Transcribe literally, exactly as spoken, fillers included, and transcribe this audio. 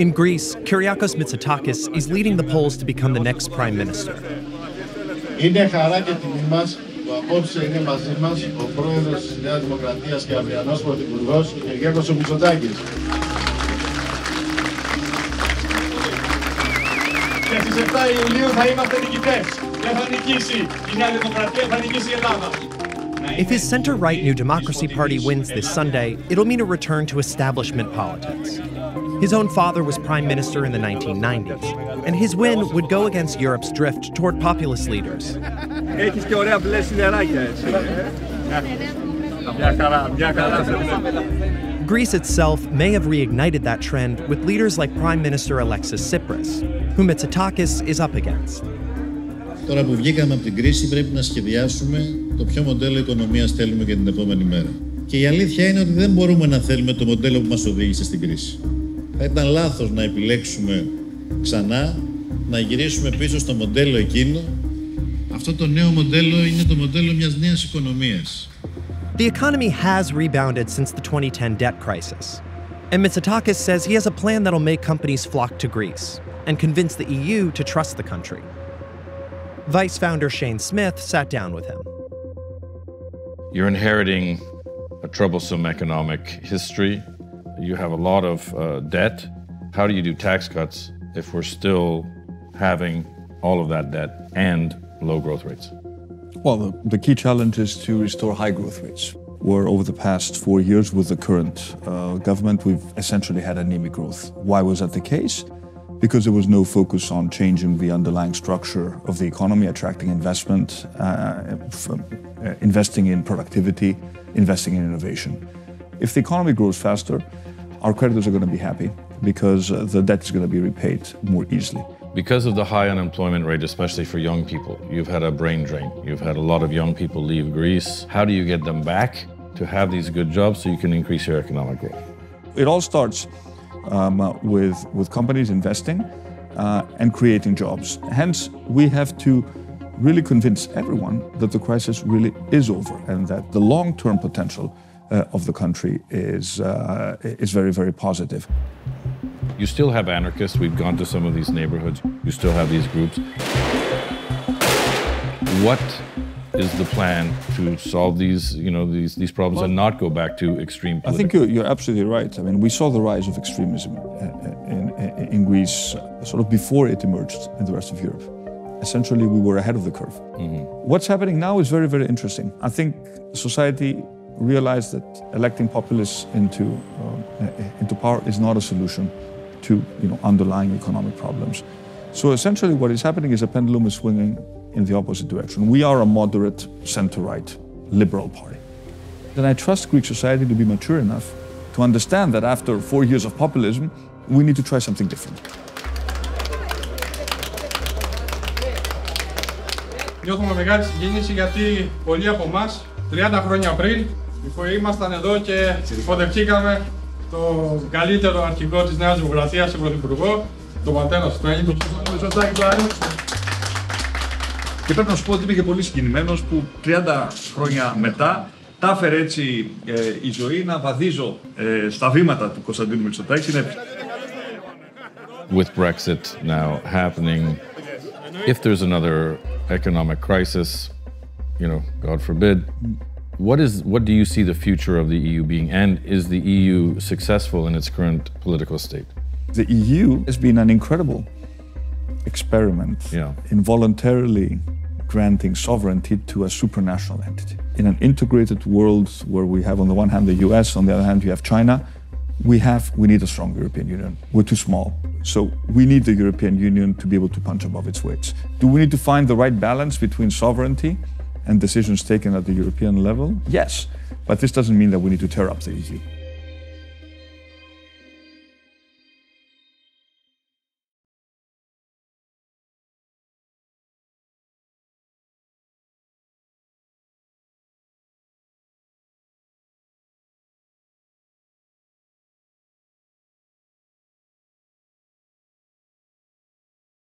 In Greece, Kyriakos Mitsotakis is leading the polls to become the next prime minister. Απόψε είναι μαζί μας ο πρόεδρος της Νέας Δημοκρατίας και αυριανός πρωθυπουργός, ο Κυριάκος Μητσοτάκης. Και στις εφτά Ιουλίου θα είμαστε νικητές. Δεν θα νικήσει η Νέα Δημοκρατία, θα νικήσει η Ελλάδα. If his center-right New Democracy Party wins this Sunday, it'll mean a return to establishment politics. His own father was prime minister in the nineteen nineties, and his win would go against Europe's drift toward populist leaders. Έχεις και ωραία μπλες νεράκια, έτσι. Μια χαρά, μια χαρά. Greece itself may have reignited that trend with leaders like Prime Minister Alexis Tsipras, whom Mitsotakis is up against. Τώρα που βγήκαμε από την κρίση, πρέπει να σχεδιάσουμε το ποιο μοντέλο οικονομίας θέλουμε για την επόμενη μέρα. Και η αλήθεια είναι ότι δεν μπορούμε να θέλουμε το μοντέλο που μας οδήγησε στην κρίση. Θα ήταν λάθος να επιλέξουμε ξανά, να γυρίσουμε πίσω στο μοντέλο εκείνο. Αυτό το νέο μοντέλο είναι το μοντέλο μιας νέας οικονομίας. The economy has rebounded since the twenty ten debt crisis. And Mitsotakis says he has a plan that'll make companies flock to Greece and convince the E U to trust the country. VICE founder Shane Smith sat down with him. You're inheriting a troublesome economic history. You have a lot of uh, debt. How do you do tax cuts if we're still having all of that debt and low growth rates? Well, the, the key challenge is to restore high growth rates, where over the past four years with the current uh, government, we've essentially had anemic growth. Why was that the case? Because there was no focus on changing the underlying structure of the economy, attracting investment, uh, from, uh, investing in productivity, investing in innovation. If the economy grows faster, our creditors are going to be happy because uh, the debt is going to be repaid more easily. Because of the high unemployment rate, especially for young people, you've had a brain drain. You've had a lot of young people leave Greece. How do you get them back to have these good jobs so you can increase your economic growth? It all starts um, with, with companies investing uh, and creating jobs. Hence, we have to really convince everyone that the crisis really is over and that the long-term potential uh, of the country is, uh, is very, very positive. You still have anarchists. We've gone to some of these neighborhoods. You still have these groups. What is the plan to solve these, you know, these, these problems well, and not go back to extreme politics? I think you're, you're absolutely right. I mean, we saw the rise of extremism in, in, in Greece sort of before it emerged in the rest of Europe. Essentially, we were ahead of the curve. Mm-hmm. What's happening now is very, very interesting. I think society realized that electing populists into, um, into power is not a solution to you know, underlying economic problems. So essentially what is happening is a pendulum is swinging in the opposite direction. We are a moderate, center-right, liberal party. Then I trust Greek society to be mature enough to understand that after four years of populism, we need to try something different. Νιώθουμε μεγάλη συγκίνηση γιατί πολλοί από εμάς, τριάντα χρόνια πριν, ήμασταν εδώ και υποδεχτήκαμε τον καλύτερο αρχηγό της Νέας Δημοκρατίας, τον πρωθυπουργό, τον πατέρα του Τάκη, τον Μητσοτάκη του Άρη. Και πρέπει να σου πω ότι είμαι και πολύ συγκινημένος που τριάντα χρόνια μετά τα έφερε έτσι ε, η ζωή να βαδίζω ε, στα βήματα του Κωνσταντίνου Μητσοτάκη. With Brexit now happening, if there's another economic crisis, you know, God forbid, What is, what do you see the future of the E U being, and is the E U successful in its current political state? The E U has been an incredible experiment yeah. in voluntarily granting sovereignty to a supranational entity. In an integrated world where we have on the one hand the U S, on the other hand you have China, we have, we need a strong European Union. We're too small. So we need the European Union to be able to punch above its weight. Do we need to find the right balance between sovereignty and decisions taken at the European level? Yes, but this doesn't mean that we need to tear up the E U.